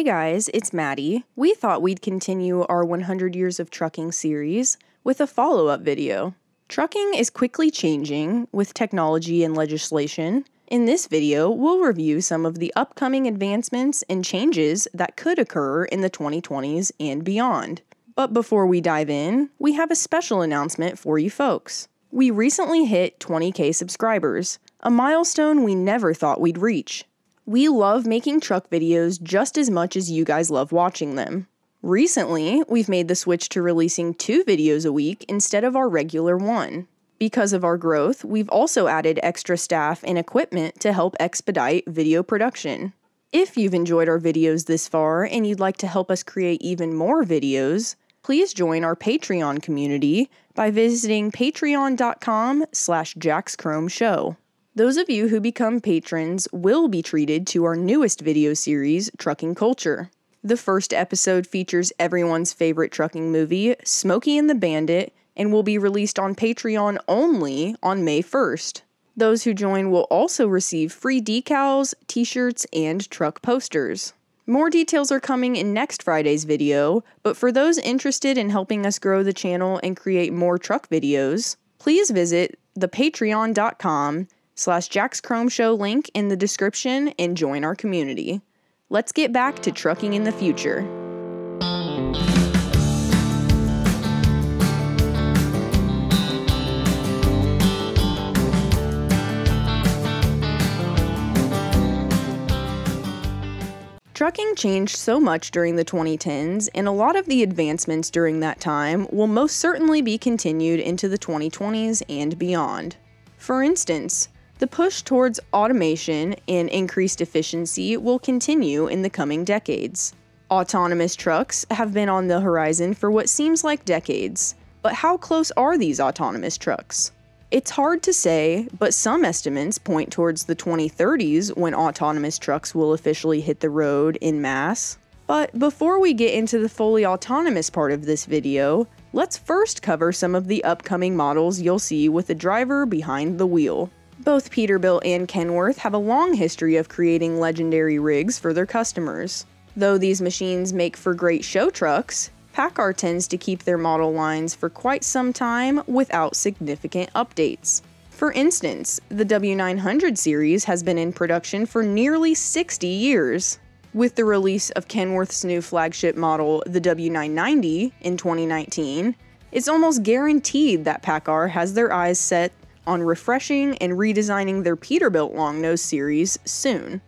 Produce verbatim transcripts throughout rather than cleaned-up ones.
Hey guys, it's Maddie. We thought we'd continue our one hundred years of trucking series with a follow-up video. Trucking is quickly changing with technology and legislation. In this video, we'll review some of the upcoming advancements and changes that could occur in the twenty twenties and beyond. But before we dive in, we have a special announcement for you folks. We recently hit twenty K subscribers, a milestone we never thought we'd reach. We love making truck videos just as much as you guys love watching them. Recently, we've made the switch to releasing two videos a week instead of our regular one. Because of our growth, we've also added extra staff and equipment to help expedite video production. If you've enjoyed our videos this far and you'd like to help us create even more videos, please join our Patreon community by visiting patreon dot com slash Jack's Chrome Show. Those of you who become patrons will be treated to our newest video series, Trucking Culture. The first episode features everyone's favorite trucking movie, Smokey and the Bandit, and will be released on Patreon only on May first. Those who join will also receive free decals, t-shirts, and truck posters. More details are coming in next Friday's video, but for those interested in helping us grow the channel and create more truck videos, please visit the patreon dot com slash Jack's Chrome Show link in the description and join our community. Let's get back to trucking in the future. Trucking changed so much during the twenty tens, and a lot of the advancements during that time will most certainly be continued into the twenty twenties and beyond. For instance, the push towards automation and increased efficiency will continue in the coming decades. Autonomous trucks have been on the horizon for what seems like decades, but how close are these autonomous trucks? It's hard to say, but some estimates point towards the twenty thirties when autonomous trucks will officially hit the road in mass. But before we get into the fully autonomous part of this video, let's first cover some of the upcoming models you'll see with a driver behind the wheel. Both Peterbilt and Kenworth have a long history of creating legendary rigs for their customers. Though these machines make for great show trucks, Paccar tends to keep their model lines for quite some time without significant updates. For instance, the W nine hundred series has been in production for nearly sixty years. With the release of Kenworth's new flagship model, the W nine ninety, in twenty nineteen, it's almost guaranteed that Paccar has their eyes set on refreshing and redesigning their Peterbilt long nose series soon.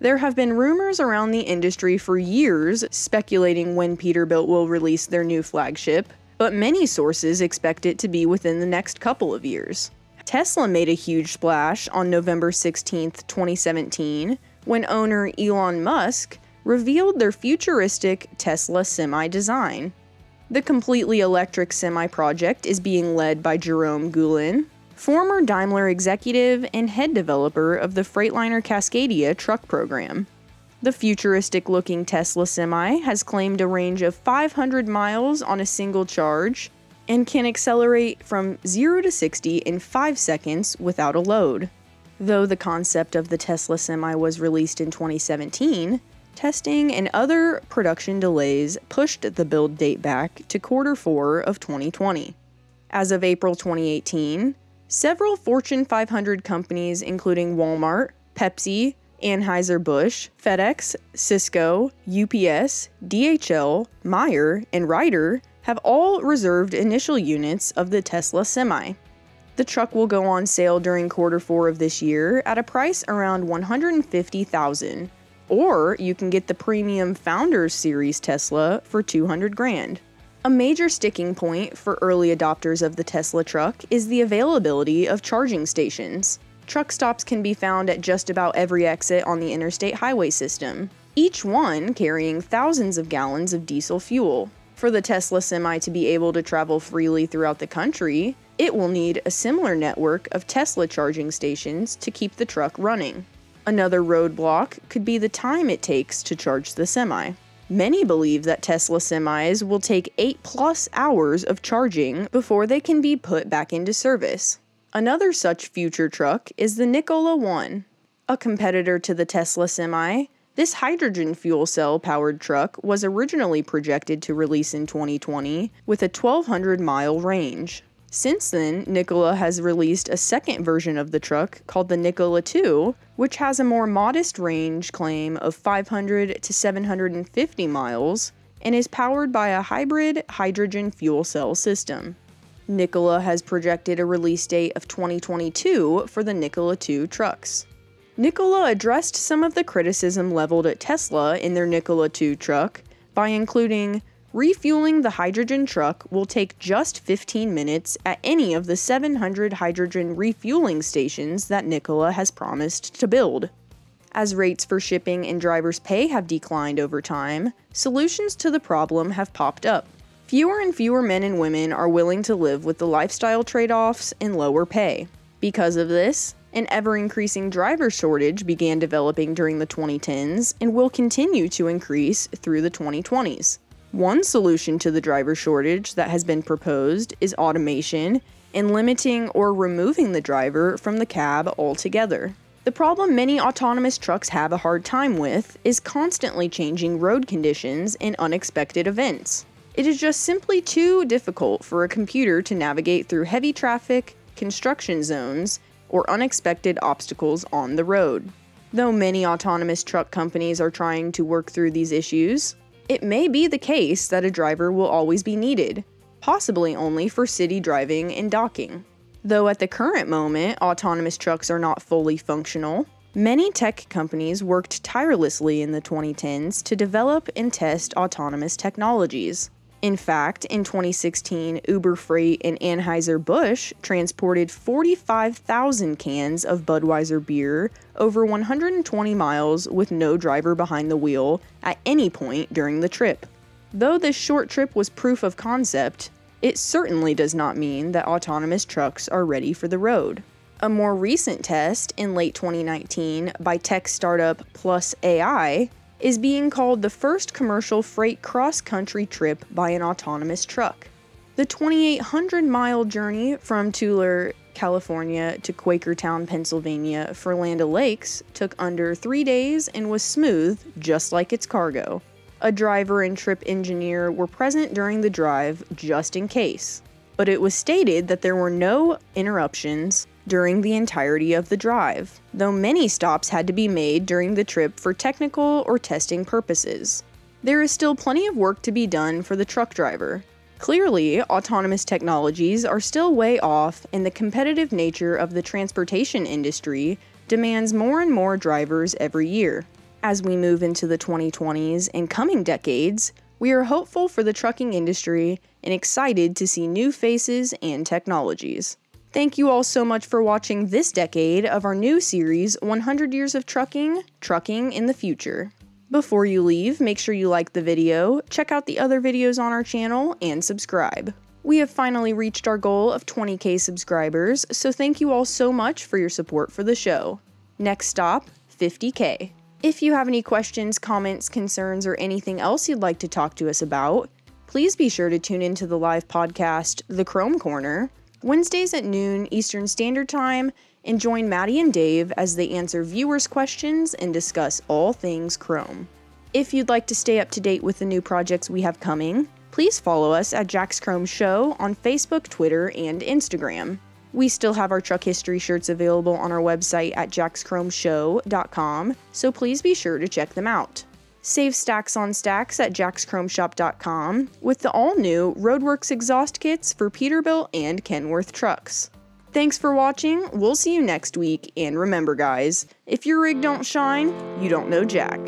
There have been rumors around the industry for years speculating when Peterbilt will release their new flagship, but many sources expect it to be within the next couple of years. Tesla made a huge splash on November sixteenth, twenty seventeen, when owner Elon Musk revealed their futuristic Tesla Semi design. The completely electric Semi project is being led by Jerome Guillen, former Daimler executive and head developer of the Freightliner Cascadia truck program. The futuristic-looking Tesla Semi has claimed a range of five hundred miles on a single charge and can accelerate from zero to sixty in five seconds without a load. Though the concept of the Tesla Semi was released in twenty seventeen, testing and other production delays pushed the build date back to quarter four of twenty twenty. As of April twenty eighteen, several Fortune five hundred companies including Walmart, Pepsi, Anheuser-Busch, FedEx, Cisco, U P S, D H L, Meijer, and Ryder have all reserved initial units of the Tesla Semi. The truck will go on sale during quarter four of this year at a price around one hundred fifty thousand dollars, or you can get the premium Founders Series Tesla for two hundred thousand dollars. A major sticking point for early adopters of the Tesla truck is the availability of charging stations. Truck stops can be found at just about every exit on the interstate highway system, each one carrying thousands of gallons of diesel fuel. For the Tesla Semi to be able to travel freely throughout the country, it will need a similar network of Tesla charging stations to keep the truck running. Another roadblock could be the time it takes to charge the Semi. Many believe that Tesla Semis will take eight plus hours of charging before they can be put back into service. Another such future truck is the Nikola One. A competitor to the Tesla Semi, This hydrogen fuel cell-powered truck was originally projected to release in twenty twenty with a twelve hundred mile range. Since then, Nikola has released a second version of the truck called the Nikola Two, which has a more modest range claim of five hundred to seven hundred fifty miles and is powered by a hybrid hydrogen fuel cell system. Nikola has projected a release date of twenty twenty-two for the Nikola Two trucks. Nikola addressed some of the criticism leveled at Tesla in their Nikola Two truck by including, "Refueling the hydrogen truck will take just fifteen minutes at any of the seven hundred hydrogen refueling stations that Nikola has promised to build." As rates for shipping and drivers' pay have declined over time, solutions to the problem have popped up. Fewer and fewer men and women are willing to live with the lifestyle trade-offs and lower pay. Because of this, an ever-increasing driver shortage began developing during the twenty tens and will continue to increase through the twenty twenties. One solution to the driver shortage that has been proposed is automation and limiting or removing the driver from the cab altogether. The problem many autonomous trucks have a hard time with is constantly changing road conditions and unexpected events. It is just simply too difficult for a computer to navigate through heavy traffic, construction zones, or unexpected obstacles on the road. Though many autonomous truck companies are trying to work through these issues, it may be the case that a driver will always be needed, possibly only for city driving and docking. Though at the current moment, autonomous trucks are not fully functional, many tech companies worked tirelessly in the twenty tens to develop and test autonomous technologies. In fact, in twenty sixteen, Uber Freight and Anheuser-Busch transported forty-five thousand cans of Budweiser beer over one hundred twenty miles with no driver behind the wheel at any point during the trip. Though this short trip was proof of concept, it certainly does not mean that autonomous trucks are ready for the road. A more recent test in late twenty nineteen by tech startup Plus A I is being called the first commercial freight cross-country trip by an autonomous truck. The twenty-eight hundred mile journey from Tulare, California to Quakertown, Pennsylvania for Land O'Lakes took under three days and was smooth, just like its cargo. A driver and trip engineer were present during the drive just in case, but it was stated that there were no interruptions during the entirety of the drive, though many stops had to be made during the trip for technical or testing purposes. There is still plenty of work to be done for the truck driver. Clearly, autonomous technologies are still way off, and the competitive nature of the transportation industry demands more and more drivers every year. As we move into the twenty twenties and coming decades, we are hopeful for the trucking industry and excited to see new faces and technologies. Thank you all so much for watching this decade of our new series, one hundred years of Trucking, Trucking in the Future. Before you leave, make sure you like the video, check out the other videos on our channel, and subscribe. We have finally reached our goal of twenty K subscribers, so thank you all so much for your support for the show. Next stop, fifty K. If you have any questions, comments, concerns, or anything else you'd like to talk to us about, please be sure to tune into the live podcast, The Chrome Corner, Wednesdays at noon Eastern Standard Time, and join Maddie and Dave as they answer viewers' questions and discuss all things Chrome. If you'd like to stay up to date with the new projects we have coming, please follow us at Jack's Chrome Show on Facebook, Twitter, and Instagram. We still have our truck history shirts available on our website at jacks chrome show dot com, so please be sure to check them out. Save stacks on stacks at jacks chrome shop dot com with the all-new Roadworks exhaust kits for Peterbilt and Kenworth trucks. Thanks for watching, we'll see you next week, and remember guys, if your rig don't shine, you don't know Jack.